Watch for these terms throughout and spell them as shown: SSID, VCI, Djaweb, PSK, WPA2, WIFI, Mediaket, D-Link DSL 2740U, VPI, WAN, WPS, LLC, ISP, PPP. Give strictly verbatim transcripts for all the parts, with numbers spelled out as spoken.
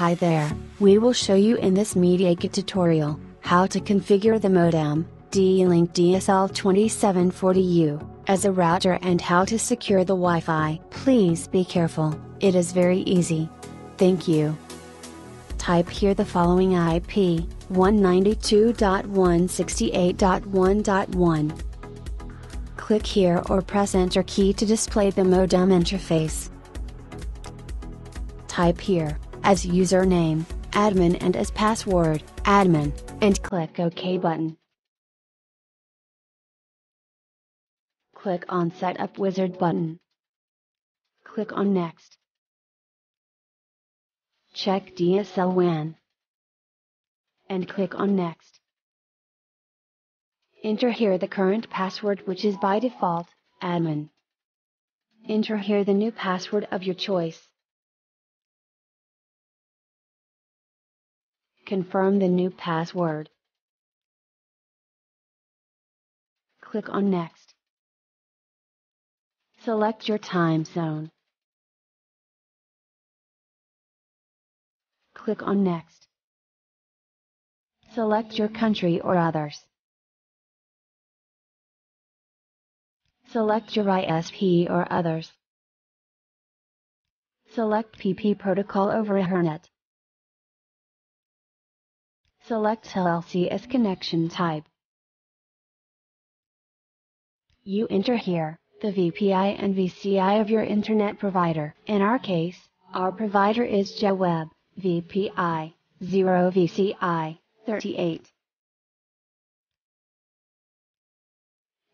Hi there, we will show you in this Mediaket tutorial, how to configure the modem, D-Link D S L twenty-seven forty U, as a router and how to secure the Wi-Fi. Please be careful, it is very easy. Thank you. Type here the following I P, one ninety-two dot one sixty-eight dot one dot one. Click here or press Enter key to display the modem interface. Type here, as username, admin and as password, admin, and click OK button. Click on Setup Wizard button. Click on Next. Check D S L W A N. And click on Next. Enter here the current password, which is by default, admin. Enter here the new password of your choice. Confirm the new password. Click on Next. Select your time zone. Click on Next. Select your country or others. Select your I S P or others. Select P P P protocol over Ethernet. Select L L C as connection type. You enter here the V P I and V C I of your internet provider. In our case, our provider is Djaweb, V P I, zero V C I, thirty-eight.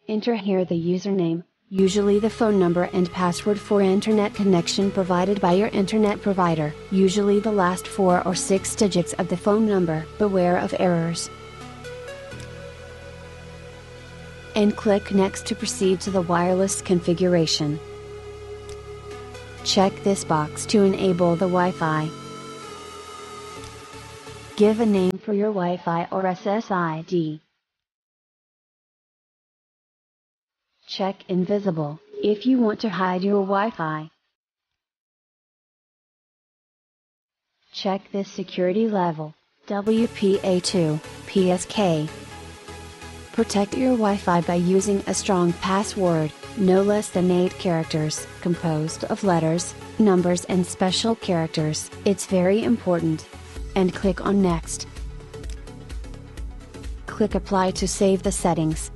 Enter here the username, usually the phone number and password for internet connection provided by your internet provider, usually the last four or six digits of the phone number. Beware of errors. And click Next to proceed to the wireless configuration. Check this box to enable the Wi-Fi. Give a name for your Wi-Fi or S S I D. Check Invisible, if you want to hide your Wi-Fi. Check this security level, W P A two, P S K. Protect your Wi-Fi by using a strong password, no less than eight characters, composed of letters, numbers and special characters. It's very important. And click on Next. Click Apply to save the settings.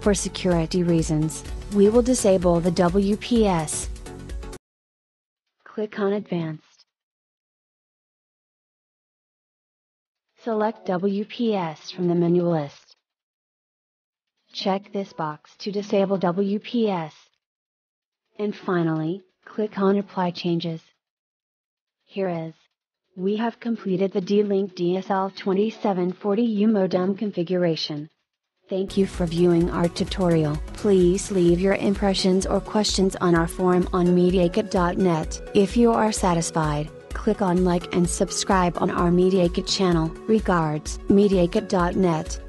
For security reasons, we will disable the W P S. Click on Advanced. Select W P S from the menu list. Check this box to disable W P S. And finally, click on Apply Changes. Here is. We have completed the D-Link D S L twenty-seven forty U modem configuration. Thank you for viewing our tutorial. Please leave your impressions or questions on our forum on Mediaket dot net. If you are satisfied, click on Like and subscribe on our Mediaket channel. Regards, Mediaket dot net.